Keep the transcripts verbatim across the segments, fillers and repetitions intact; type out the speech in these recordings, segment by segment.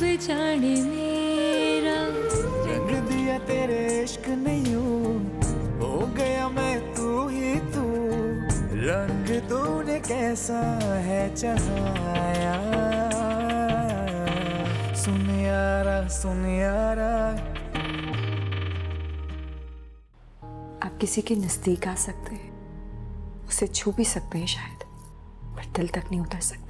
रब जाने मेरा रंग दिया तेरे इश्क ने यूं, हो गया मैं तू ही तू। रंग तूने कैसा है चढ़ाया, सुन यारा सुन यारा। आप किसी के नजदीक आ सकते हैं, उसे छू भी सकते हैं शायद, पर दिल तक नहीं उतर सकते।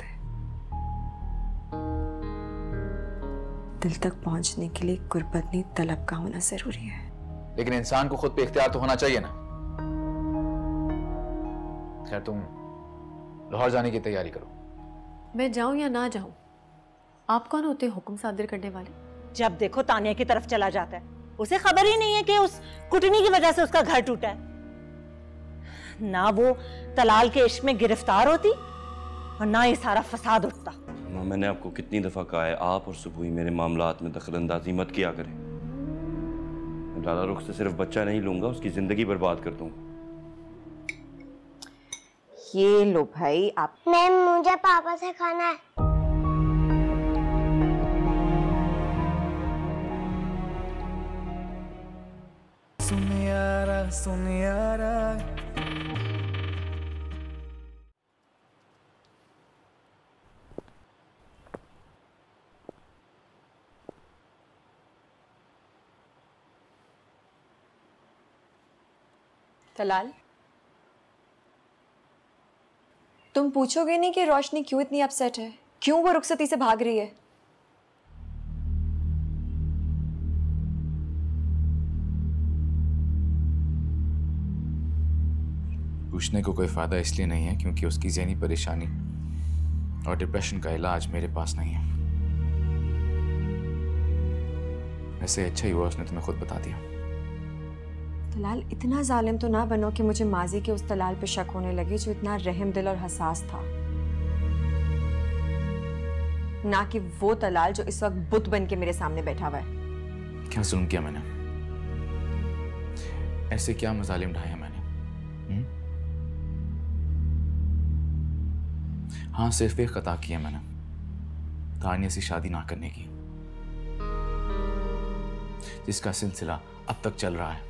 दिल तक पहुंचने के लिए गुर्बत नहीं, तलब का होना जरूरी है। लेकिन इंसान को खुद पे इख्तियार तो होना चाहिए ना। खैर, तुम लाहौर जाने की तैयारी करो। मैं जाऊं या ना जाऊं, आप कौन होते हुक्म सादिर करने वाले? जब देखो तानिया की तरफ चला जाता है, उसे खबर ही नहीं है कि उस कुटनी की वजह से उसका घर टूटा है। ना वो तलाल के इश्क में गिरफ्तार होती और ना ये सारा फसाद उठता। मैंने आपको कितनी दफा कहा है, आप और सुबही मेरे मामलात में दखलंदाजी मत किया करें। लाला रुख से सिर्फ बच्चा नहीं लूंगा, उसकी जिंदगी बर्बाद कर दूंगा। ये लो भाई आप। मैम मुझे पापा से खाना है। सुन यारा सुन यारा। तलाल, तुम पूछोगे नहीं कि रोशनी क्यों इतनी अपसेट है, क्यों वो रुखसती से भाग रही है? पूछने को कोई फायदा इसलिए नहीं है क्योंकि उसकी ज़हनी परेशानी और डिप्रेशन का इलाज मेरे पास नहीं है। वैसे अच्छा ही हुआ उसने तुम्हें खुद बता दिया। तलाल, इतना जालिम तो ना बनो कि मुझे माजी के उस तलाल पे शक होने लगे जो इतना रहम दिल और हसास था। ना कि वो तलाल जो इस वक्त बुत बन के मेरे सामने बैठा हुआ है। क्या जुल्म किया मैंने? ऐसे क्या मजालिम ढाए हैं मैंने? हुँ? हाँ, सिर्फ एक खता की है मैंने, तानिया से शादी ना करने की, जिसका सिलसिला अब तक चल रहा है।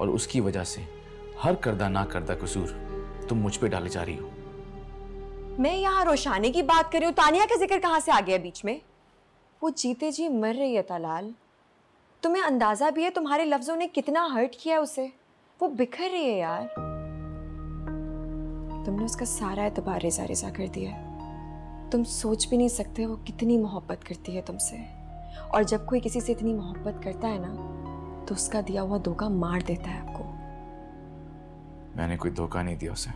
और उसकी वजह से हर करदा ना करदा कसूर तुम मुझ पे डाले जा रही हो। मैं यहाँ रोशाने की बात कर रही हूँ, तानिया का जिक्र कहाँ से आ गया बीच में? वो जीते जी मर रही है तलाल। तुम्हें अंदाजा भी है तुम्हारे लफ्जों ने कितना हर्ट किया उसे? वो बिखर रही है यार। तुमने उसका सारा एतबार रेजा रेजा कर दिया है। तुम सोच भी नहीं सकते वो कितनी मोहब्बत करती है तुमसे। और जब कोई किसी से इतनी मोहब्बत करता है ना, तो उसका दिया हुआ धोखा मार देता है आपको। मैंने कोई धोखा नहीं दिया उसे।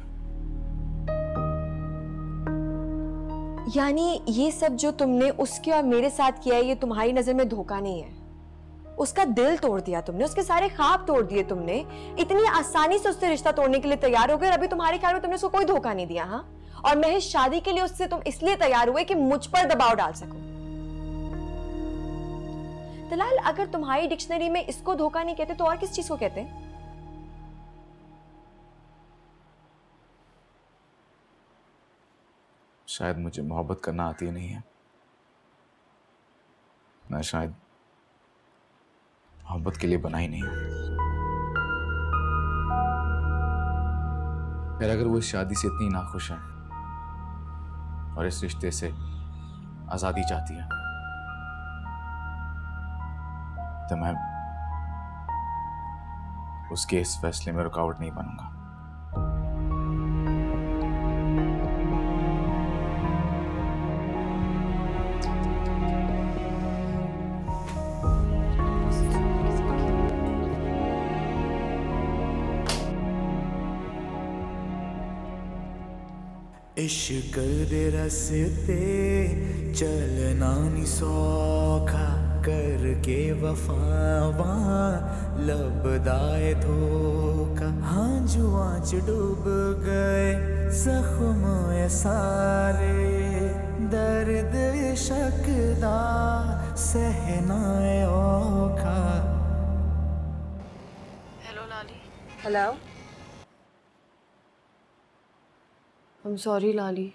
यानी ये सब जो तुमने उसके और मेरे साथ किया है, ये तुम्हारी नजर में धोखा नहीं है। उसका दिल तोड़ दिया तुमने, उसके सारे ख्वाब तोड़ दिए तुमने। इतनी आसानी से उससे रिश्ता तोड़ने के लिए तैयार हो गए, और अभी तुम्हारे ख्याल में तुमने उसको कोई धोखा नहीं दिया। हाँ, और महज शादी के लिए उससे तुम इसलिए तैयार हुए कि मुझ पर दबाव डाल सको। तलाल, अगर तुम्हारी डिक्शनरी में इसको धोखा नहीं कहते तो और किस चीज को कहते हैं? शायद मुझे मोहब्बत करना आती नहीं है। मैं शायद मोहब्बत के लिए बना ही नहीं हूं। फिर अगर वो इस शादी से इतनी नाखुश है और इस रिश्ते से आजादी चाहती है, तो मैं उसके इस फैसले में रुकावट नहीं बनूंगा। इश्क दे रस्ते चलना नहीं सौखा, करके वफावा लब दाए धोखा। हाँ जुआ च डूब गए जख्म ये सारे, दर्द शकदा सहना औखा। Hello Lali. Hello. I am sorry Lali,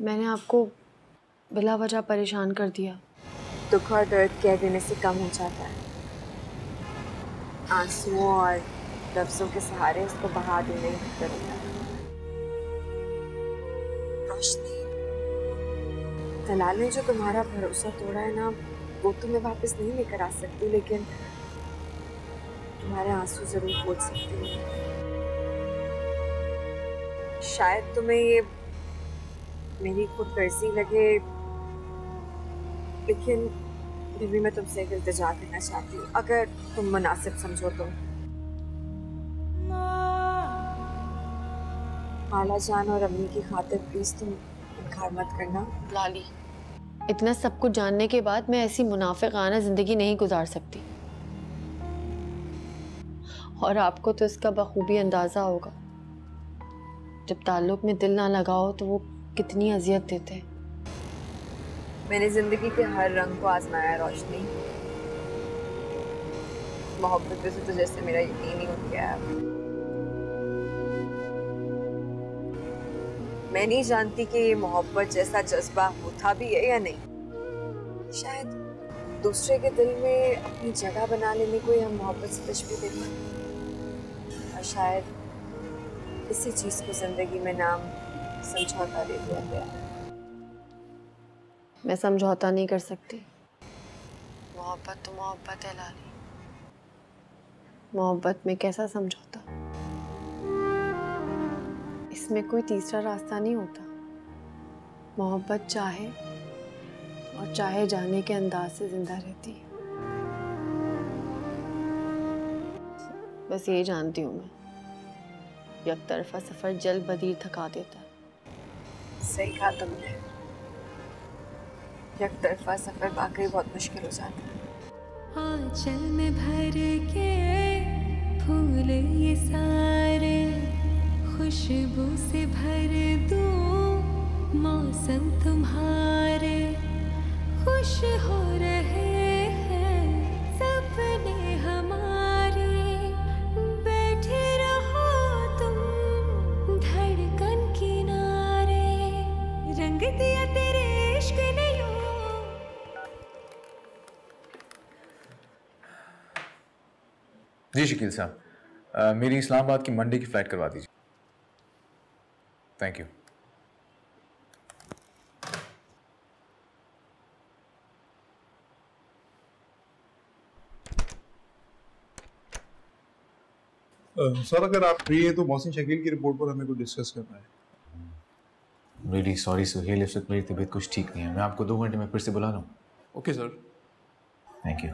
मैंने आपको बिला वजह परेशान कर दिया। दुख और दर्द कह देने से कम हो जाता है, आंसुओं और लफ्जों के सहारे उसको बहा देने की जरूरत है। रोशनी, दलाल ने जो तुम्हारा भरोसा तोड़ा है ना, वो तुम्हें वापस नहीं लेकर आ सकती, लेकिन तुम्हारे आंसू जरूर पोंछ सकती है। शायद तुम्हें ये मेरी खुदगर्जी लगे, लेकिन फिर भी मैं तुमसे एक इल्तिजा करना चाहती हूँ, अगर तुम मुनासिब समझो तो। खाला जान और अम्मी की खातिर प्लीज तुम इनकार मत करना। लाली, इतना सब कुछ जानने के बाद मैं ऐसी मुनाफिकाना जिंदगी नहीं गुजार सकती, और आपको तो इसका बखूबी अंदाजा होगा। जब ताल्लुक में दिल ना लगाओ तो वो कितनी अजियत देते हैं। मैंने जिंदगी के हर रंग को आजमाया रोशनी, मोहब्बत से तो जैसे मेरा यकीन ही हो गया है। मैं नहीं जानती कि ये मोहब्बत जैसा जज्बा होता भी है या नहीं। शायद दूसरे के दिल में अपनी जगह बना लेने को हम मोहब्बत से तशबीह देते हैं, और शायद इसी चीज को जिंदगी में नाम समझौता दे दिया गया। मैं समझौता नहीं कर सकती। मोहब्बत तो मोहब्बत है लाली, मोहब्बत में कैसा समझौता? इसमें कोई तीसरा रास्ता नहीं होता। मोहब्बत चाहे और चाहे जाने के अंदाज से जिंदा रहती है। बस ये जानती हूँ मैं, एक तरफा सफर जल्द बदीर थका देता है। सही कहा तुमने, एक तरफा सफर वाकई बहुत मुश्किल हो जाता है। आंचल में भर के फूल ये सारे, खुशबू से भर दूं मौसम तुम्हारे, खुश हो रहे हैं सपने हमारे, बैठे रहो तुम धड़कन किनारे, रंग दिया तेरे इश्क़ ने। जी शकील साहब, मेरी इस्लामाबाद की मंडे की फ्लाइट करवा दीजिए। Thank you. uh, सर, अगर आप फ्री हैं तो मोहसिन शकील की रिपोर्ट पर हमें कुछ डिस्कस करना है। रियली सॉरी सुहेल, इस वक्त मेरी तबीयत कुछ ठीक नहीं है। मैं आपको दो घंटे में फिर से बुला रहा हूँ। Okay sir, thank you.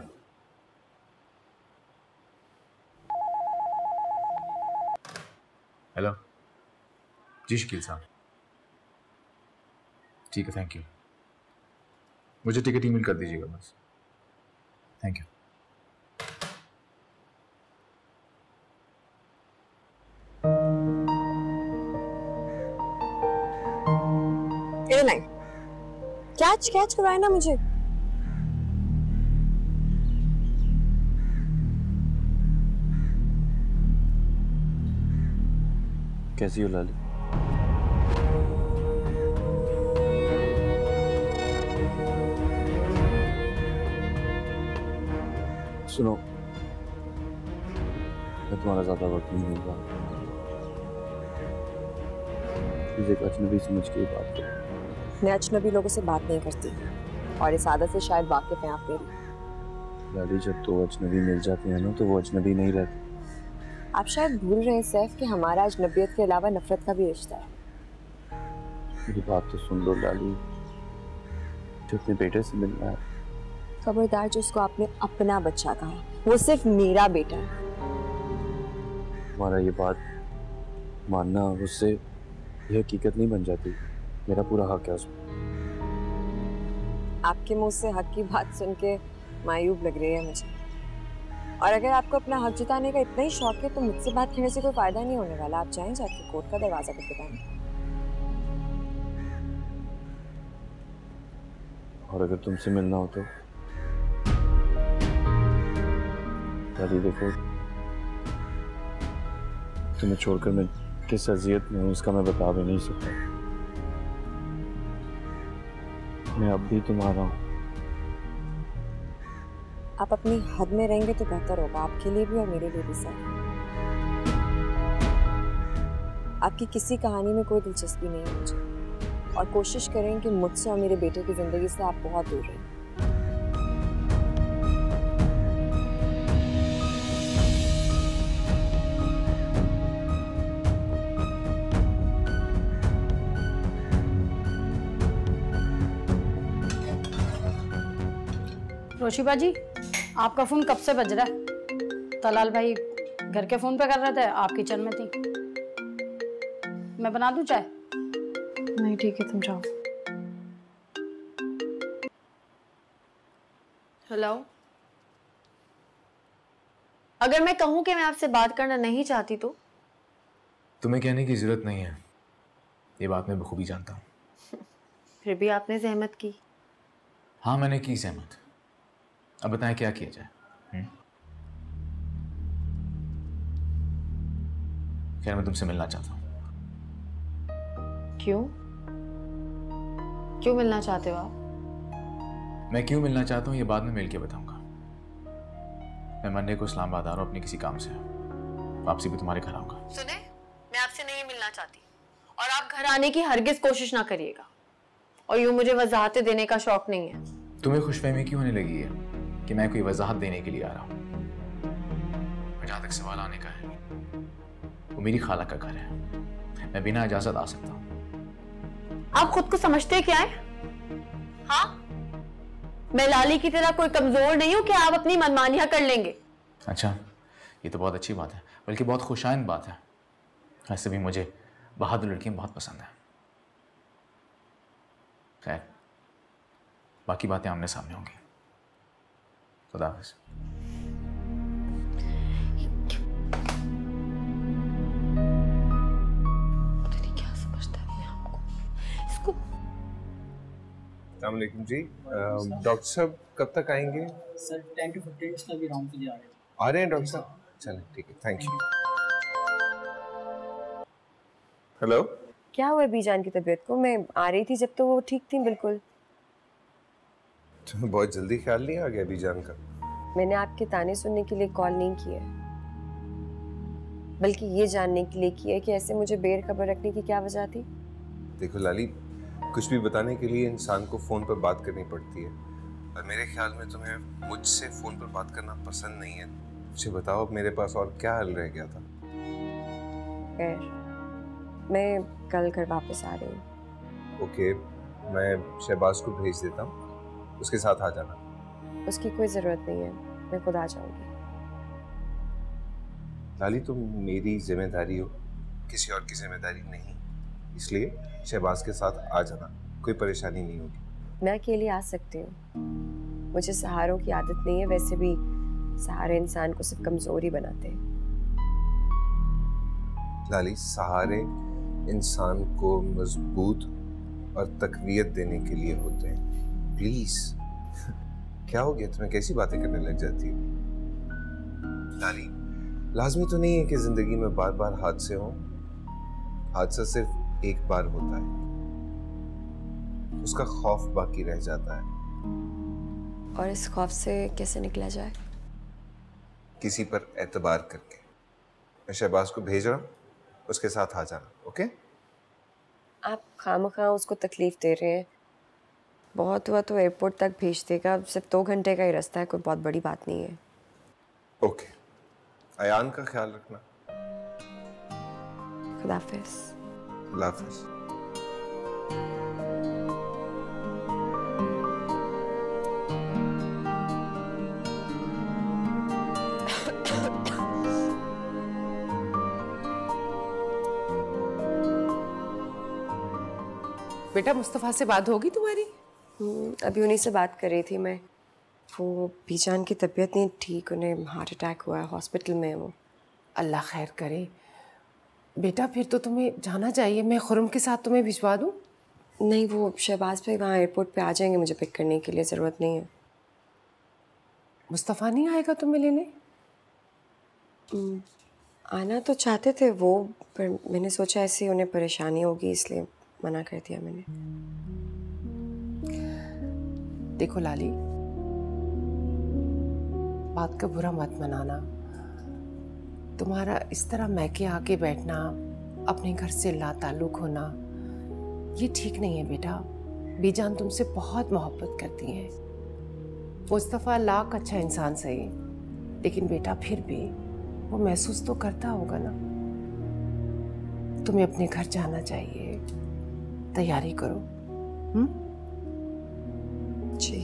Hello ji Shakeel साहब, ठीक है, थैंक यू। मुझे टिकट ईमेल कर दीजिएगा बस। Thank you. Airline catch catch करवाए ना मुझे। कैसी हो लाली? सुनो, मैं तुम्हारा ज्यादा वक्त नहीं दूंगा, मुझे अजनबी समझ के बात करो। मैं अजनबी लोगों से बात नहीं करती, और इस आदत से शायद वाकिफ हैं आप मेरी। लाली, जब तो अजनबी मिल जाते हैं ना तो वो अजनबी नहीं रहते। आप शायद भूल रहे हैं सैफ कि हमारा अजनबियत के अलावा नफरत का भी रिश्ता है। मेरी बात तो सुन लो लाली, जो अपने बेटे से मिलना है। खबरदार, जो उसको आपने अपना बच्चा कहा, वो सिर्फ मेरा बेटा है। हमारा ये बात मानना उससे ये हकीकत नहीं बन जाती। मेरा पूरा हक है उसमें। आपके मुंह से हक की बात सुन के मायूब लग रही है मुझे, और अगर आपको अपना हक जिताने का इतना ही शौक है तो मुझसे बात करने से कोई फायदा नहीं होने वाला। आप जाएं, जाके कोर्ट का दरवाजा खटखटाएं बताएं। और अगर तुमसे मिलना हो तो दादी, देखो तुम्हें छोड़कर मैं किस अजियत में हूँ इसका मैं बता भी नहीं सकता। मैं अब भी तुम्हारा हूँ। आप अपनी हद में रहेंगे तो बेहतर होगा, आपके लिए भी और मेरे लिए भी। सर, आपकी किसी कहानी में कोई दिलचस्पी नहीं है मुझे, और कोशिश करें कि मुझसे और मेरे बेटे की जिंदगी से आप बहुत दूर रहें। रोशी बाजी, आपका फ़ोन कब से बज रहा है? तलाल भाई घर के फ़ोन पे कर रहे थे, आप किचन में थी। मैं बना दूं चाय? नहीं ठीक है, तुम जाओ। हेलो, अगर मैं कहूं कि मैं आपसे बात करना नहीं चाहती तो? तुम्हें कहने की ज़रूरत नहीं है, ये बात मैं बखूबी जानता हूँ। फिर भी आपने जहमत की। हाँ मैंने की जहमत, अब बताएं क्या किया जाए। खैर मैं तुमसे मिलना चाहता हूँ। क्यों क्यों मिलना चाहते हो आप? मैं क्यों मिलना चाहता हूँ ये बाद में मिल के बताऊंगा। मैं मंडे को इस्लामाबाद आ रहा हूँ अपने किसी काम से, वापसी भी तुम्हारे घर आऊंगा। सुने, मैं आपसे नहीं मिलना चाहती, और आप घर आने की हरगिज कोशिश ना करिएगा, और यूँ मुझे वजाहतें देने का शौक नहीं है। तुम्हें खुशफहमी क्यों होने लगी है कि मैं कोई वजाहत देने के लिए आ रहा हूँ? जहाँ तक सवाल आने का है, वो मेरी खाला का घर है, मैं बिना इजाजत आ सकता हूँ। आप खुद को समझते क्या है? हाँ, मैं लाली की तरह कोई कमजोर नहीं हूँ कि आप अपनी मनमानियाँ कर लेंगे। अच्छा, ये तो बहुत अच्छी बात है, बल्कि बहुत खुशायन बात है। ऐसे भी मुझे बहादुर लड़कियाँ बहुत पसंद हैं। खैर बाकी बातें आमने सामने होंगी। खुदा हाफिज़। पता नहीं क्या समझता है अपने आप को। इसको। अस्सलाम वालेकुम जी, डॉक्टर साहब कब तक आएंगे? सर दस टू पंद्रह मिनट का भी राउंड के लिए आ रहे हैं। आ रहे हैं डॉक्टर साहब, चलें ठीक है, थैंक यू। हेलो, क्या हुआ बीजान की तबीयत को? मैं आ रही थी जब तो वो ठीक थी बिल्कुल। तो बहुत जल्दी ख्याल नहीं आ गया बीजान का? मैंने आपके ताने सुनने के लिए कॉल नहीं किया, बल्कि ये जानने के लिए किया कि ऐसे मुझे बेखबर रखने की क्या वजह थी। देखो लाली, कुछ भी बताने के लिए इंसान को फ़ोन पर बात करनी पड़ती है, और मेरे ख्याल में तुम्हें मुझसे फ़ोन पर बात करना पसंद नहीं है। मुझे बताओ मेरे पास और क्या हल रह गया था? खैर मैं कल घर वापस आ रही हूँ। ओके, मैं शहबाज को भेज देता हूँ, उसके साथ आ जाना। उसकी कोई जरूरत नहीं है, मैं खुद आ जाऊंगी। लाली तुम मेरी जिम्मेदारी हो, किसी और की जिम्मेदारी नहीं, इसलिए शहबाज के साथ आ जाना, कोई परेशानी नहीं होगी। मैं अकेली आ सकती हूँ, मुझे सहारों की आदत नहीं है, वैसे भी सहारे इंसान को सिर्फ कमजोर ही बनाते हैं। लाली सहारे इंसान को मजबूत और तकवीयत देने के लिए होते हैं। प्लीज क्या हो गया तुम्हें, कैसी बातें करने लग जाती हो? लाली लाजमी तो नहीं है कि जिंदगी में बार बार हादसे हों, हादसा सिर्फ एक बार होता है, उसका खौफ बाकी रह जाता है। और इस खौफ से कैसे निकला जाए? किसी पर एतबार करके। मैं शहबाज को भेज रहा हूँ, उसके साथ आ जाना। ओके, आप खामखा उसको तकलीफ दे रहे हैं, बहुत हुआ तो एयरपोर्ट तक भेज देगा, सिर्फ दो घंटे का ही रास्ता है, कोई बहुत बड़ी बात नहीं है। ओके, अयान का ख्याल रखना। खुदा हाफिज़। खुदा हाफिज़। बेटा मुस्तफ़ा से बात होगी तुम्हारी? अभी उन्हीं से बात कर रही थी मैं। वो बीजान की तबीयत नहीं ठीक, उन्हें हार्ट अटैक हुआ है, हॉस्पिटल में है वो। अल्लाह खैर करे। बेटा फिर तो तुम्हें जाना चाहिए, मैं खुरम के साथ तुम्हें भिजवा दूँ? नहीं, वो शहबाज भाई वहाँ एयरपोर्ट पे आ जाएंगे मुझे पिक करने के लिए, ज़रूरत नहीं है। मुस्तफ़ा नहीं आएगा तुम्हें लेने? आना तो चाहते थे वो, पर मैंने सोचा ऐसी उन्हें परेशानी होगी, इसलिए मना कर दिया मैंने। देखो लाली, बात का बुरा मत मनाना। तुम्हारा इस तरह मैके आके बैठना, अपने घर से लाताल्लुक होना, ये ठीक नहीं है बेटा। बीजान तुमसे बहुत मोहब्बत करती हैं। मुस्तफ़ा लाख अच्छा इंसान सही, लेकिन बेटा फिर भी वो महसूस तो करता होगा ना। तुम्हें अपने घर जाना चाहिए, तैयारी करो। हम्म जी,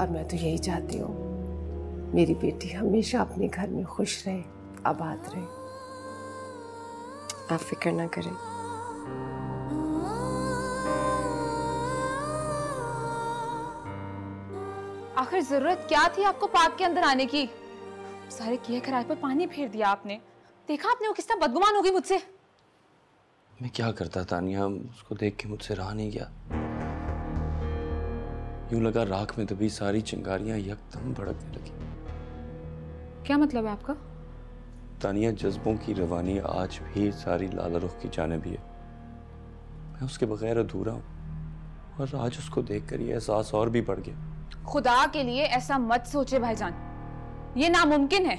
और मैं तो यही चाहती हूँ मेरी बेटी हमेशा अपने घर में खुश रहे, आबाद रहे। आप फिक्र ना करें। आखिर जरूरत क्या थी आपको पार्क के अंदर आने की? सारे किए खराब पर पानी फेर दिया आपने। देखा आपने वो किस तरह बदगुमान हो गई मुझसे। मैं क्या करता तानिया, उसको देख के मुझसे रहा नहीं गया। यूं लगा राख में दबी सारी चिंगारियां यकदम भड़कने लगी। क्या मतलब है आपका? तानिया, जज्बों की रवानी आज भी सारी लाला रुख की जानिब है। मैं उसके बगैर अधूरा हूँ, और आज उसको देखकर ये एहसास और भी बढ़ गया। खुदा के लिए ऐसा मत सोचे भाईजान, ये नामुमकिन है।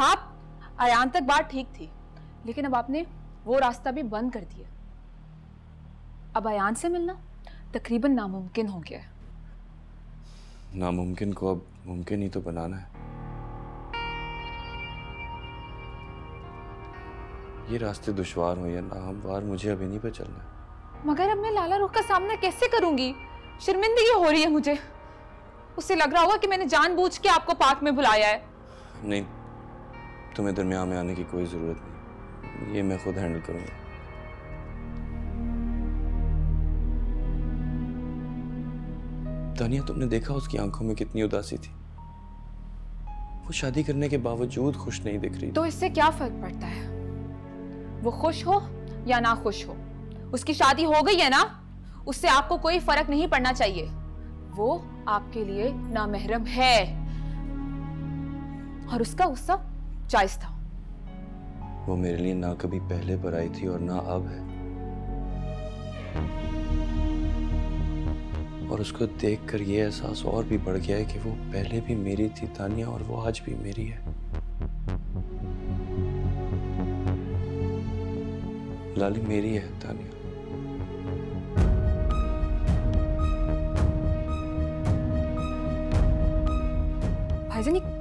हाँ, आयान तक बात ठीक थी, लेकिन अब आपने वो रास्ता भी बंद कर दिया। अब आयान से मिलना तकरीबन नामुमकिन हो गया है। नामुमकिन को अब मुमकिन ही तो बनाना है। ये रास्ते दुश्वार हो या नाहमवार, मुझे अभी नहीं पे चलना है। मगर अब मैं लाला रुख का सामना कैसे करूंगी? शर्मिंदगी हो रही है मुझे। उससे लग रहा होगा कि मैंने जानबूझ के आपको पार्क में बुलाया है। नहीं, तुम्हें दरमियान में आने की कोई जरूरत नहीं, ये मैं खुद हैंडल करूंगा। तानिया, तुमने देखा उसकी आंखों में कितनी उदासी थी। वो शादी करने के बावजूद खुश नहीं दिख रही। तो इससे क्या फर्क पड़ता है, वो खुश हो या ना खुश हो? उसकी शादी हो गई है ना, उससे आपको कोई फर्क नहीं पड़ना चाहिए। वो आपके लिए नामहरम है, और उसका गुस्सा जायज था। वो मेरे लिए ना कभी पहले पराई थी और ना अब है, और उसको देखकर ये एहसास और भी बढ़ गया है कि वो पहले भी मेरी थी तानिया, और वो आज भी मेरी है। लाली मेरी है तानिया। भाईजान, ये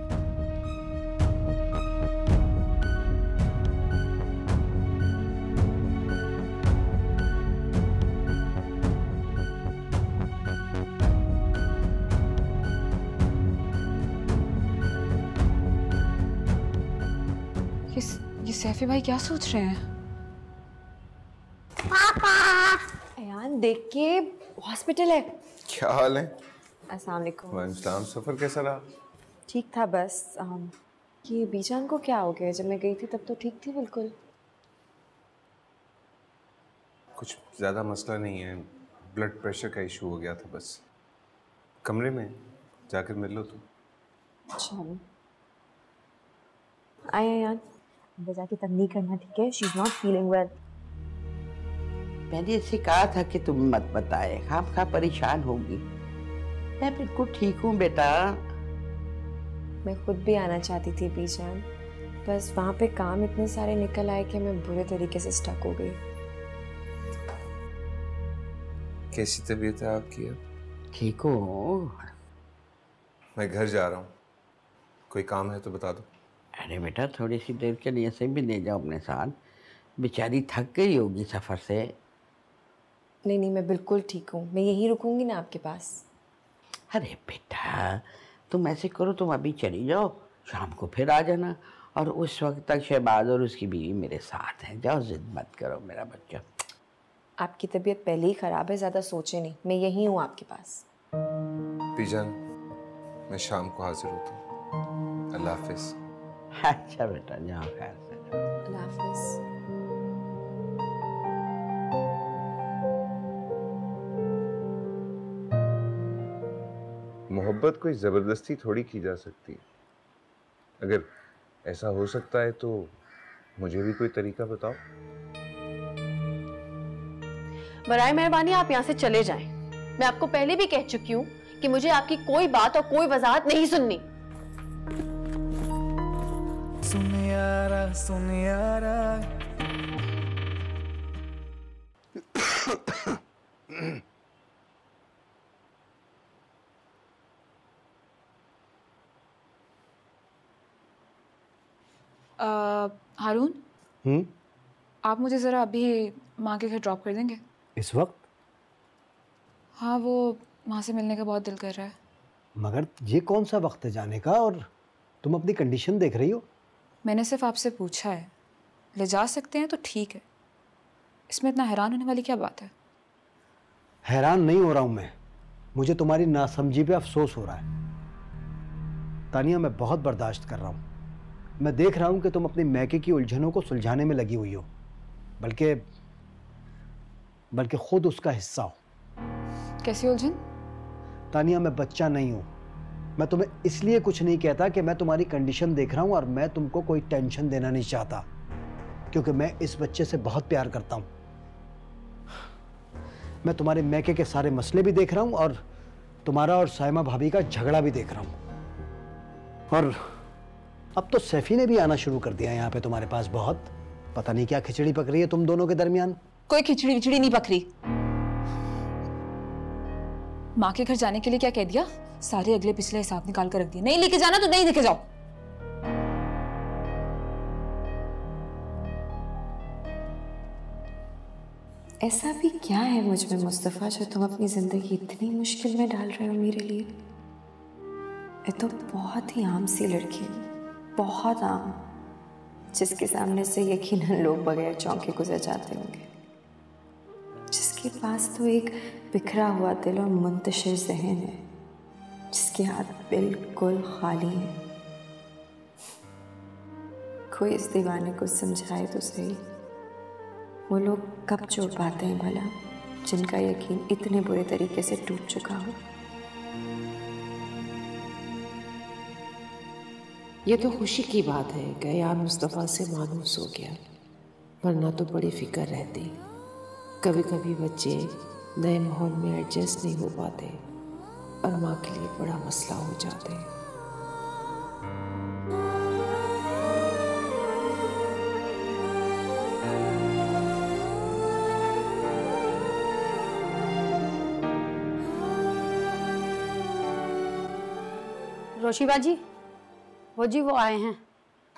ये सैफी भाई क्या सोच रहे हैं? देख के हॉस्पिटल है। क्या हाल है? अस्सलाम वालेकुम। सफर कैसा रहा? ठीक था, बस ये बीजान को क्या हो गया? जब मैं गई थी तब तो ठीक थी बिल्कुल, कुछ ज्यादा मसला नहीं है। ब्लड प्रेशर का इशू हो गया था बस। कमरे में जाकर मिल लो तुम। चलो आए यार, अंदर जाके तब नहीं करना, ठीक है? She is not feeling well. मैंने इसे कहा था कि तुम मत बताए, खाम खा परेशान होगी। मैं बिल्कुल ठीक हूँ बेटा। मैं खुद भी आना चाहती थी बीजान, बस वहाँ पे काम इतने सारे निकल आए कि मैं बुरे तरीके से स्टक हो गई। कैसी तबीयत है आपकी अब? ठीक हो? मैं घर जा रहा हूँ, कोई काम है तो बता दो। अरे बेटा, थोड़ी सी देर के लिए से भी ले जाओ अपने साथ, बेचारी थक गई होगी सफ़र से। नहीं नहीं, मैं बिल्कुल ठीक हूँ, मैं यहीं रुकूंगी ना आपके पास। अरे बेटा, तुम ऐसे करो, तुम अभी चली जाओ, शाम को फिर आ जाना, और उस वक्त तक शहबाज और उसकी बीवी मेरे साथ हैं। जाओ, जिद मत करो मेरा बच्चा। आपकी तबीयत पहले ही ख़राब है, ज़्यादा सोचे नहीं, मैं यहीं हूँ आपके पास। बीजान, मैं शाम को हाजिर होता हूँ। अल्लाह हाफिज़। अच्छा बेटा, जाओ खैर से। अल्लाह हाफिज़। मोहब्बत कोई ज़बरदस्ती थोड़ी की जा सकती है। अगर ऐसा हो सकता है तो मुझे भी कोई तरीका बताओ। बराए मेहरबानी आप यहाँ से चले जाएं। मैं आपको पहले भी कह चुकी हूँ कि मुझे आपकी कोई बात और कोई वजाहत नहीं सुननी। सुन यारा, सुन यारा। आ, हारून, हुँ? आप मुझे जरा अभी माँ के घर ड्रॉप कर देंगे इस वक्त? हाँ, वो माँ से मिलने का बहुत दिल कर रहा है। मगर ये कौन सा वक्त है जाने का, और तुम अपनी कंडीशन देख रही हो? मैंने सिर्फ आपसे पूछा है, ले जा सकते हैं तो ठीक है, इसमें इतना हैरान होने वाली क्या बात है? हैरान नहीं हो रहा हूँ मैं, मुझे तुम्हारी नासमझी पे अफसोस हो रहा है। तानिया, मैं बहुत बर्दाश्त कर रहा हूँ, मैं देख रहा हूँ कि तुम अपनी मैके की उलझनों को सुलझाने में लगी हुई हो, बल्कि बल्कि खुद उसका हिस्सा हो। कैसी उलझन? तानिया, मैं बच्चा नहीं हूँ, मैं तुम्हें इसलिए कुछ नहीं कहता कि मैं तुम्हारी कंडीशन देख रहा हूँ और मैं तुमको कोई टेंशन देना नहीं चाहता, क्योंकि मैं इस बच्चे से बहुत प्यार करता हूँ। मैं तुम्हारे मैके के सारे मसले भी देख रहा हूँ और तुम्हारा और सायमा भाभी का झगड़ा भी देख रहा हूँ, और अब तो सैफी ने भी आना शुरू कर दिया यहाँ पे तुम्हारे पास। बहुत पता नहीं क्या खिचड़ी पक रही है तुम दोनों के दरमियान। कोई खिचड़ी खिचड़ी नहीं पक रही। माँ के घर जाने के लिए क्या कह दिया? सारे अगले पिछले हिसाब निकाल कर रख दिया। नहीं लेके जाना तो नहीं लेके जाओ। ऐसा भी क्या है मुझ में मुस्तफ़ा जो तुम अपनी जिंदगी इतनी मुश्किल में डाल रहे हो मेरे लिए? ये तो बहुत ही आम सी लड़की, बहुत आम, जिसके सामने से यकीनन लोग बगैर चौंके गुजर जाते होंगे, जिसके पास तो एक बिखरा हुआ दिल और मुंतशिर जहन है, जिसके हाथ बिल्कुल खाली हैं। कोई इस दीवाने को समझाए तो सही, वो लोग कब जोड़ पाते हैं भला जिनका यकीन इतने बुरे तरीके से टूट चुका हो। ये तो खुशी की बात है कि यार मुस्तफ़ा से मानूस हो गया, वरना तो बड़ी फिक्र रहती। कभी कभी बच्चे नए माहौल में एडजस्ट नहीं हो पाते और माँ के लिए बड़ा मसला हो जाता है। रोशी बाजी, वो जी वो आए हैं,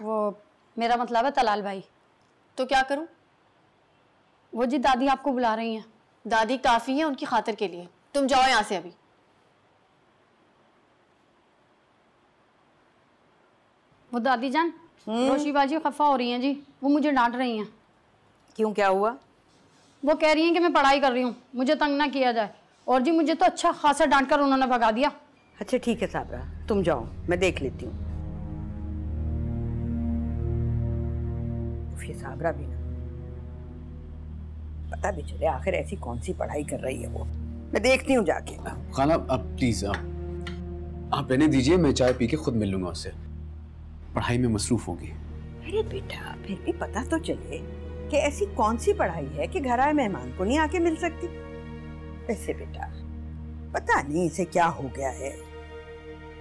वो मेरा मतलब है तलाल भाई। तो क्या करूं? वो जी दादी आपको बुला रही हैं। दादी काफ़ी है उनकी खातिर के लिए, तुम जाओ यहाँ से अभी। वो दादी जान, रोशी बाजी खफा हो रही हैं जी, वो मुझे डांट रही हैं। क्यों, क्या हुआ? वो कह रही हैं कि मैं पढ़ाई कर रही हूँ, मुझे तंग ना किया जाए, और जी मुझे तो अच्छा खासा डांट कर उन्होंने भगा दिया। अच्छा ठीक है साबरा, तुम जाओ, मैं देख लेती हूँ। साबरा भी ना पता भी चले आखिर ऐसी कौन सी पढ़ाई कर रही है वो, मैं देखती हूँ जाके। खाना अब प्लीज आप आप रहने दीजिए, मैं चाय पी के खुद मिल लूंगा उससे, पढ़ाई में मसरूफ होगी। अरे बेटा, फिर भी पता तो चले कि ऐसी कौन सी पढ़ाई है कि घर आए मेहमान को नहीं आके मिल सकती। वैसे बेटा, पता नहीं इसे क्या हो गया है,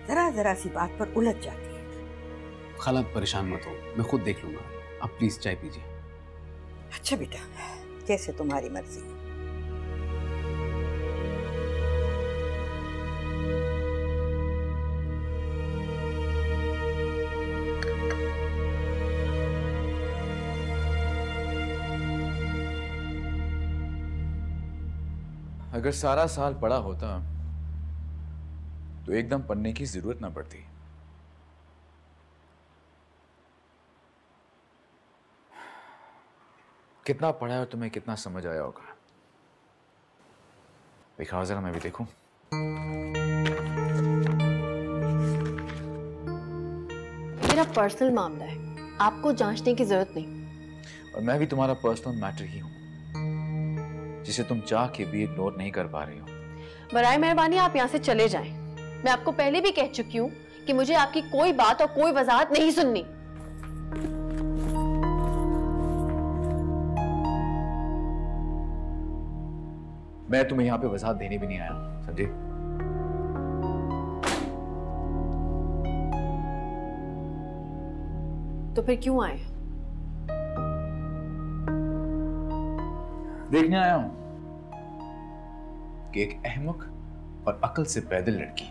जरा जरा सी बात पर उलझ जाती है। खाला परेशान मत हो, मैं खुद देख लूंगा, आप प्लीज चाय पीजिए। अच्छा बेटा, जैसे तुम्हारी मर्जी। अगर सारा साल पढ़ा होता तो एकदम पढ़ने की जरूरत ना पड़ती। कितना पढ़ा है और तुम्हें कितना समझ आया होगा? दिखाओ जरा, मैं भी देखूं। मेरा पर्सनल मामला है, आपको जांचने की जरूरत नहीं। और मैं भी तुम्हारा पर्सनल मैटर ही हूं, जिसे तुम चाह के भी इग्नोर नहीं कर पा रही हो। बराए मेहरबानी आप यहाँ से चले जाएं। मैं आपको पहले भी कह चुकी हूँ कि मुझे आपकी कोई बात और कोई वजाहत नहीं सुननी। मैं तुम्हें यहाँ पे वजाहत देने भी नहीं आया, समझे? तो फिर क्यों आए? देखने आया हूं कि एक अहमक और अकल से पैदल लड़की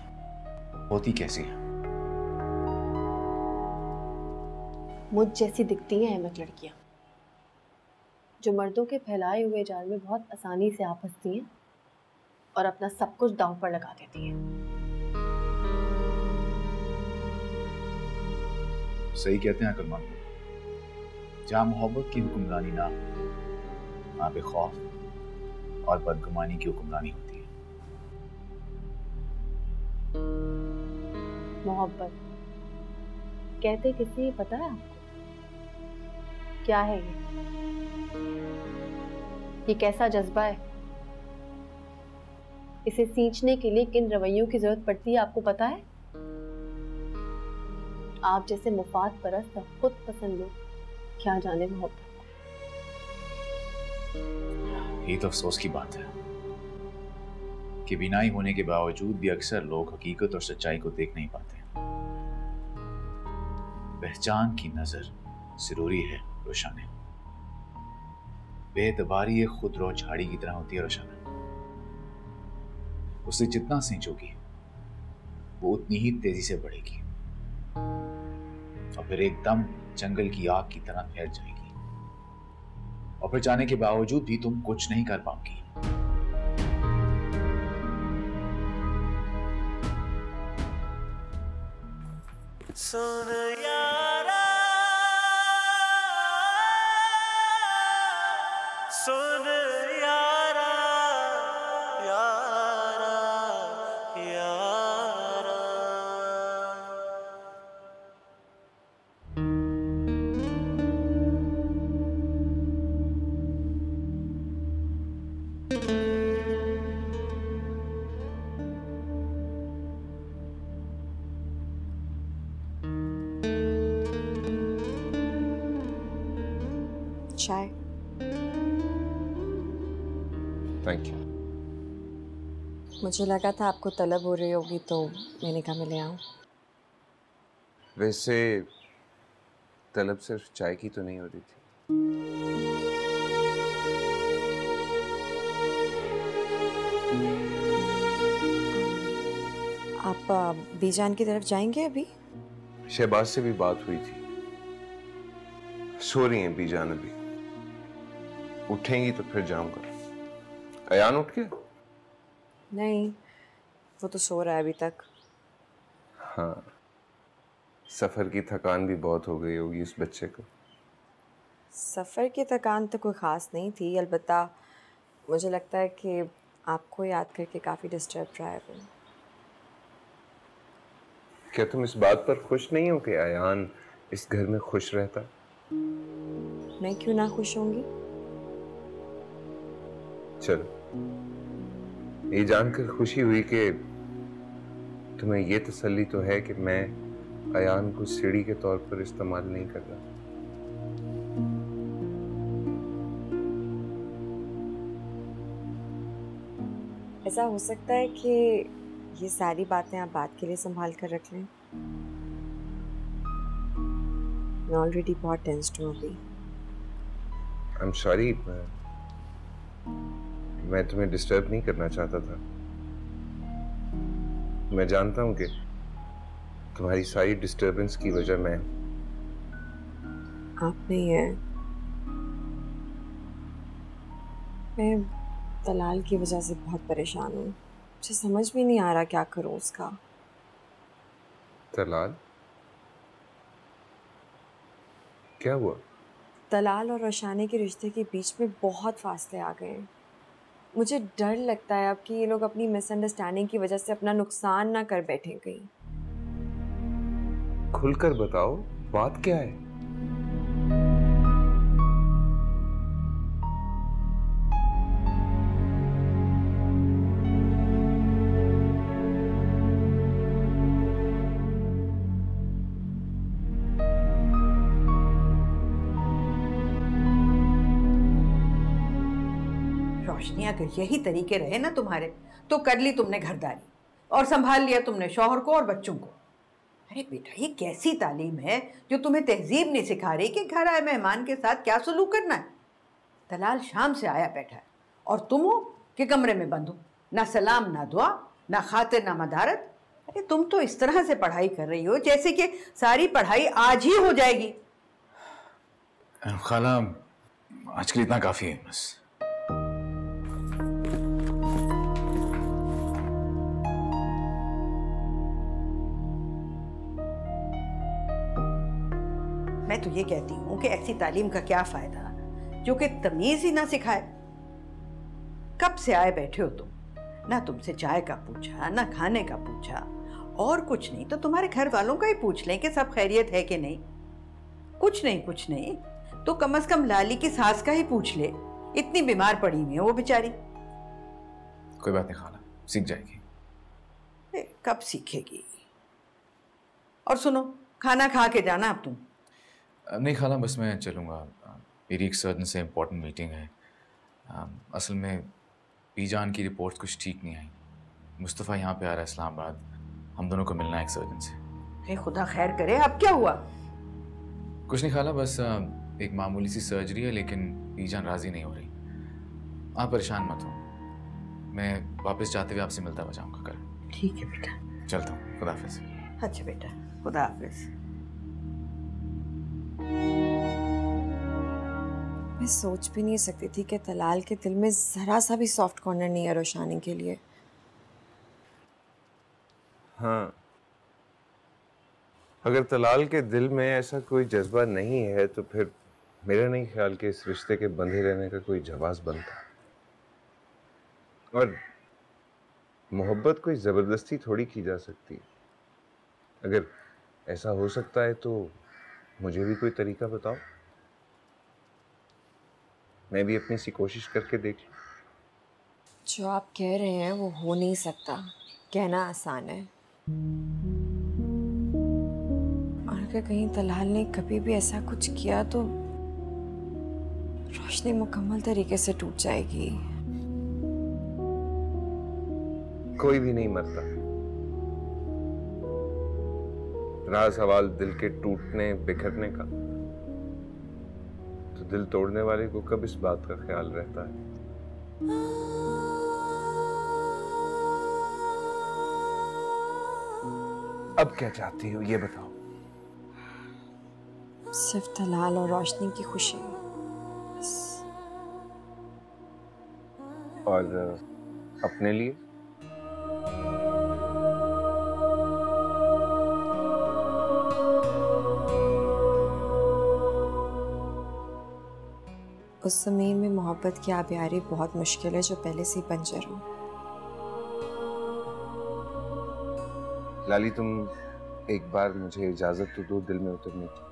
होती कैसी है। मुझ जैसी दिखती है अहमक लड़कियां जो मर्दों के फैलाए हुए जाल में बहुत आसानी से आ फंसती हैं और अपना सब कुछ दांव पर लगा देती हैं। सही कहते हैं अकलमंद। जहां मोहब्बत की हुक्मरानी ना वहां पे खौफ और बदगुमानी की हुक्मरानी होती है। मोहब्बत कहते किसी, पता है आपको क्या है ये? ये कैसा जज्बा है? इसे सींचने के लिए किन रवैयों की जरूरत पड़ती है आपको पता है? आप जैसे मुफाद परस्त खुद पसंद हो क्या जाने मोहब्बत। ये तो अफसोस की बात है कि बिनाई होने के बावजूद भी अक्सर लोग हकीकत और सच्चाई को देख नहीं पाते। पहचान की नजर जरूरी है रोशाना। बेतबारी ये खुद रो झाड़ी की तरह होती है रोशाना। उसे जितना सींचोगी वो उतनी ही तेजी से बढ़ेगी और फिर एकदम जंगल की आग की तरह फैल जाएगी और फिर जाने के बावजूद भी तुम कुछ नहीं कर पाओगी। सुन यारा, सुन यारा, यारा, यारा। चाय। Thank you. मुझे लगा था आपको तलब हो रही होगी तो मैंने कहा मैं ले आऊं। वैसे तलब सिर्फ चाय की तो नहीं होती थी। आप बीजान की तरफ जाएंगे? अभी शहबाज से भी बात हुई थी, सो रही हैं बीजान अभी, उठेंगी तो फिर जाऊंगा। अयान उठ गया? नहीं, वो तो सो रहा है अभी तक। हाँ, सफर की थकान भी बहुत हो गई होगी उस बच्चे को। सफर की थकान तो कोई खास नहीं थी, अलबत्ता मुझे लगता है कि आपको याद करके काफी डिस्टर्ब रहा है वो। क्या तुम इस बात पर खुश नहीं हो कि अयान इस घर में खुश रहता? मैं क्यों ना खुश होंगी। चलो, ये जानकर खुशी हुई कि तुम्हें ये तसल्ली तो है कि मैं अयान को सीढ़ी के तौर पर इस्तेमाल नहीं कर रहा। ऐसा हो सकता है कि ये सारी बातें आप बात के लिए संभाल कर रख लें। मैं ऑलरेडी बहुत टेंस्ड हूँ अभी। आई एम सॉरी, मैं तुम्हें डिस्टर्ब नहीं करना चाहता था। मैं जानता हूँ कि तुम्हारी सारी डिस्टर्बेंस की वजह मैं। आप नहीं है, मैं तलाल की वजह से बहुत परेशान हूँ। मुझे समझ भी नहीं आ रहा क्या करूँ उसका। तलाल? क्या हुआ? तलाल और रोशाने के रिश्ते के बीच में बहुत फासले आ गए हैं। मुझे डर लगता है अब कि ये लोग अपनी मिसअंडरस्टैंडिंग की वजह से अपना नुकसान ना कर बैठे कहीं। खुलकर बताओ, बात क्या है? रोशनी, अगर यही तरीके रहे ना तुम्हारे तो कर ली तुमने घरदारी और संभाल लिया तुमने शौहर को और बच्चों को। अरे बेटा, ये कैसी तालीम है जो तुम्हें तहजीब नहीं सिखा रही कि घर आए मेहमान के साथ क्या सलूक करना है। तलाल शाम से आया बैठा है और तुम हो कि कमरे में बंद हो, ना सलाम ना दुआ ना खातिर ना मदारत। अरे तुम तो इस तरह से पढ़ाई कर रही हो जैसे कि सारी पढ़ाई आज ही हो जाएगी। खाला, आज के लिए इतना काफ़ी है बस। मैं तो ये कहती हूँ कि ऐसी तालीम का क्या फ़ायदा जो कि तमीज़ ही ना सिखाए। कब से आए बैठे हो तुम, ना तुमसे चाय का पूछा ना खाने का पूछा, और कुछ नहीं तो तुम्हारे घर वालों का ही पूछ लें कि सब खैरियत है कि नहीं। कुछ नहीं कुछ नहीं तो कम से कम लाली की सास का ही पूछ ले, इतनी बीमार पड़ी हुई है वो बेचारी। कोई बात नहीं खाला, सीख जाएगी। ए, कब सीखेगी। और सुनो, खाना खा के जाना अब तुम। नहीं खाला, बस मैं चलूँगा, मेरी एक सर्जन से इम्पोर्टेंट मीटिंग है। आ, असल में पी जान की रिपोर्ट्स कुछ ठीक नहीं आई। मुस्तफ़ा यहाँ पे आ रहा है इस्लामाबाद, हम दोनों को मिलना है एक सर्जन से। हे खुदा खैर करे, अब क्या हुआ। कुछ नहीं खाला, बस आ, एक मामूली सी सर्जरी है लेकिन पी जान राज़ी नहीं हो रही। आप परेशान मत हो, मैं वापस जाते हुए आपसे मिलता हुआ जाऊँगा कल। ठीक है बेटा, चलता हूँ, खुदा हाफिज़। अच्छा बेटा, खुदा हाफिज़। मैं सोच भी नहीं सकती थी कि तलाल के दिल में ज़रा सा भी सॉफ्ट कॉर्नर नहीं है रोशानी के लिए। हाँ, अगर तलाल के दिल में ऐसा कोई जज्बा नहीं है तो फिर मेरा नहीं ख्याल कि इस रिश्ते के बंधे रहने का कोई जवाब बनता। और मोहब्बत कोई ज़बरदस्ती थोड़ी की जा सकती है। अगर ऐसा हो सकता है तो मुझे भी कोई तरीका बताओ, मैं भी अपनी सी कोशिश करके देख लूँ। जो आप कह रहे हैं वो हो नहीं सकता, कहना आसान है। और अगर कहीं तलाल ने कभी भी ऐसा कुछ किया तो रोशनी मुकम्मल तरीके से टूट जाएगी। कोई भी नहीं मरता। राज सवाल दिल के टूटने बिखरने का, तो दिल तोड़ने वाले को कब इस बात का ख्याल रहता है। अब क्या चाहती हो ये बताओ। सिर्फ तलाल और रोशनी की खुशी। और अपने लिए उस ज़मीन में मोहब्बत की आबियारी बहुत मुश्किल है जो पहले से बंजर हो। लाली, तुम एक बार मुझे इजाज़त तो दो दिल में उतरने की।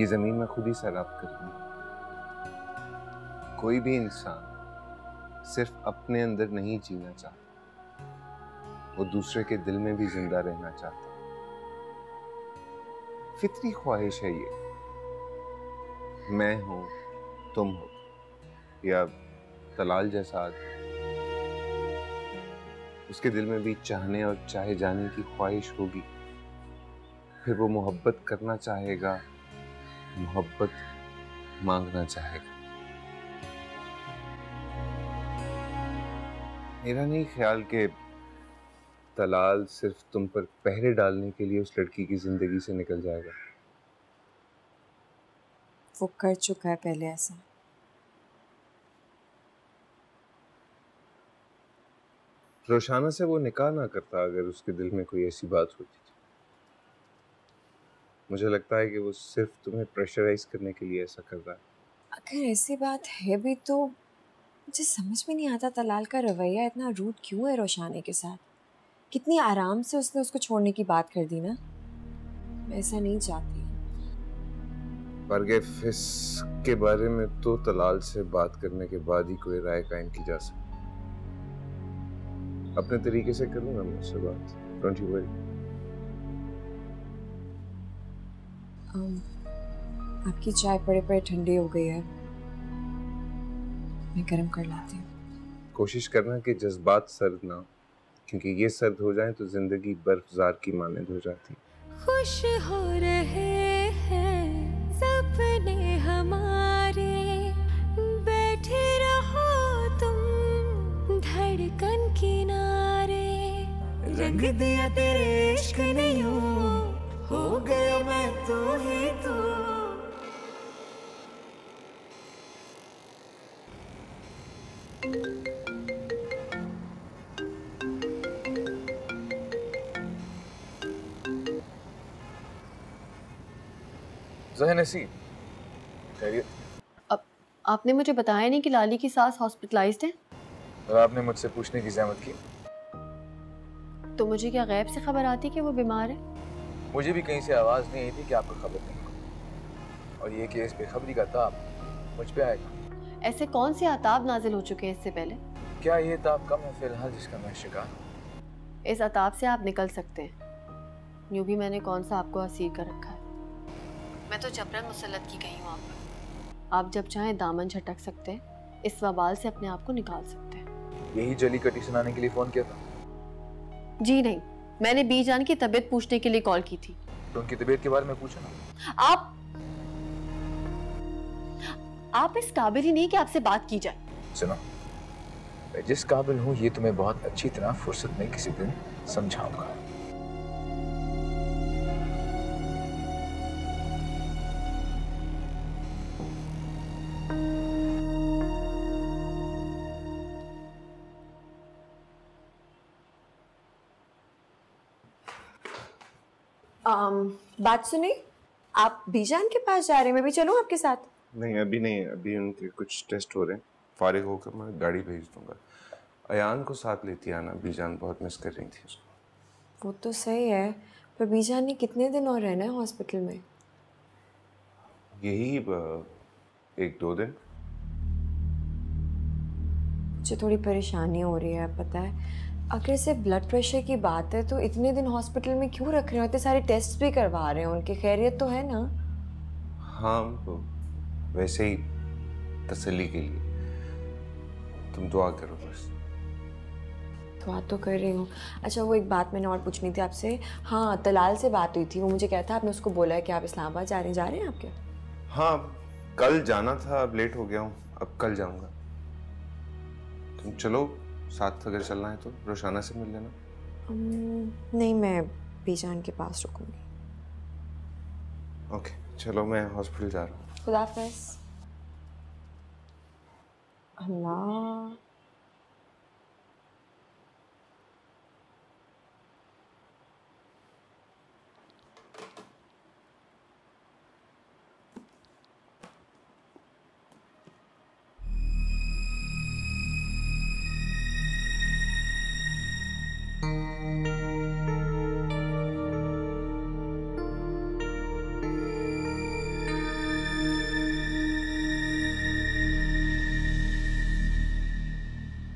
ये ज़मीन मैं खुद ही सैराब कर लूँ। कोई भी इंसान सिर्फ अपने अंदर नहीं जीना चाहता, वो दूसरे के दिल में भी जिंदा रहना चाहता। फितरी ख्वाहिश है ये। मैं हूँ, तुम हो, या तलाल जैसा आदमी, उसके दिल में भी चाहने और चाहे जाने की ख्वाहिश होगी। फिर वो मोहब्बत करना चाहेगा, मोहब्बत मांगना चाहेगा। मेरा नहीं ख्याल कि तलाल सिर्फ तुम पर पहरे डालने के लिए उस लड़की की जिंदगी से निकल जाएगा। वो कर चुका है पहले ऐसा। रोशाना से वो निकाह ना करता अगर उसके दिल में कोई ऐसी बात होती थी। मुझे लगता है कि वो सिर्फ तुम्हें प्रेशराइज करने के लिए ऐसा कर रहा है। अगर ऐसी बात है भी तो मुझे समझ में नहीं आता तलाल का रवैया इतना रूड क्यों है रोशाने के साथ। कितनी आराम से उसने उसको छोड़ने की बात कर दी ना। मैं ऐसा नहीं चाहती। बर्गे फिस के बारे में तो तलाल से बात करने के बाद ही कोई राय कायम की जा सकती। अपने तरीके से करूंगा मुझसे बात, डोंट यू वरी। आपकी चाय पड़े पड़े ठंडी हो गई है, मैं गर्म कर लाती हूँ। कोशिश करना कि जज्बात सर्द ना, क्योंकि ये सर्द हो जाए तो जिंदगी बर्फजार की मानद हो जाती। खुश हो रहे हैं सपने हमारे, बैठे रहो तुम धड़कन किनारे। रंग दिया तेरे इश्क ने यूं, हो गया मैं तू ही तू। अब आपने मुझे बताया नहीं कि लाली की सास हॉस्पिटलाइज्ड है, और आपने मुझसे पूछने की ज़हमत की। तो मुझे क्या गैब से खबर आती कि वो बीमार है? मुझे भी कहीं से आवाज़ नहीं आई थी कि आपको खबर नहीं, और ये केस बेखबरी का ताप मुझ पे आएगा। ऐसे कौन से आताब नाजिल हो चुके हैं इससे पहले? क्या ये ताप कम है फिलहाल जिसका मैं शिकार? इस आताब से आप निकल सकते हैं। यूँ भी मैंने कौन सा आपको असीर कर रखा है? मैं तो जबरन मुसलत की गई हूँ आप पर। आप जब चाहें दामन झटक सकते हैं, इस वबाल से अपने आप को निकाल सकते हैं। यही जली कटी सुनाने के लिए फोन किया था? जी नहीं, मैंने बीजान की तबीयत पूछने के लिए कॉल की थी। तो उनकी तबीयत के बारे में पूछो ना। आप आप इस काबिल ही नहीं कि आपसे बात की जाए। सुनो, मैं जिस काबिल हूँ ये तुम्हें बहुत अच्छी तरह फुर्सत में किसी दिन समझाऊंगा। Um, बात सुनिए, आप बीजान के पास जा रहे हैं, मैं भी चलूं आपके साथ? नहीं अभी नहीं, अभी उनके कुछ टेस्ट हो रहे हैं, फारिग होकर मैं गाड़ी भेज दूंगा। अयान को साथ लेती आना, बीजान बहुत मिस कर रही थी उसको। वो तो सही है, पर बीजान ने कितने दिन और रहना है हॉस्पिटल में? यही एक दो दिन। मुझे थोड़ी परेशानी हो रही है, पता है। अगर सिर्फ ब्लड प्रेशर की बात है तो इतने दिन हॉस्पिटल में क्यों रख रहे हो? इतने सारे टेस्ट भी करवा रहे हैं, उनकी खैरियत तो है ना? हाँ, वैसे ही तसल्ली के लिए। तुम दुआ करो बस। दुआ तो कर रही हूँ। अच्छा, वो एक बात मैंने और पूछनी थी आपसे। हाँ, तलाल से बात हुई थी, वो मुझे कहता है आपने उसको बोला है कि आप इस्लामाबाद जा रहे जा रहे हैं आपके? हाँ, कल जाना था, अब लेट हो गया हूँ, अब कल जाऊँगा। तुम चलो साथ, अगर चलना है तो रोशाना से मिल लेना। um, नहीं, मैं बीजान के पास रुकूंगी। ओके okay, चलो मैं हॉस्पिटल जा रहा हूँ। खुदा हाफिज़। अल्लाह,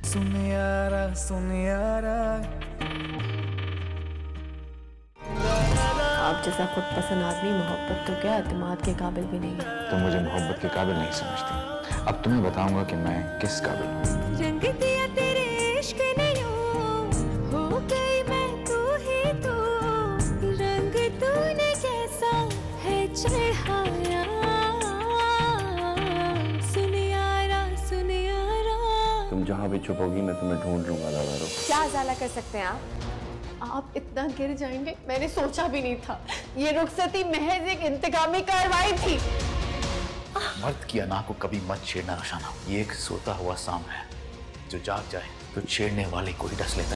सुन यारा सुन यारा। आप जैसा खुद पसंद आदमी मोहब्बत तो क्या अतमाद के काबिल भी नहीं है। तुम तो मुझे मोहब्बत के काबिल नहीं समझती। अब तुम्हें बताऊंगा कि मैं किस काबिल हूँ। रंग दिया तेरे इश्क ने यूं, हो गई मैं तू ही तू। रंग तूने कैसा है चढ़ाया। जहाँ भी छुपोगी मैं तुम्हें ढूंढ लूंगा लाला रुख। क्या अजाला कर सकते हैं आप? आप इतना गिर जाएंगे, मैंने सोचा भी नहीं था। ये रुखसती महज एक इंतकामी कार्रवाई थी। मर्द की अना को कभी मत छेड़ना रोशाना। ये एक सोता हुआ सांप है, जो जाग जाए तो छेड़ने वाले को ही डस लेता है।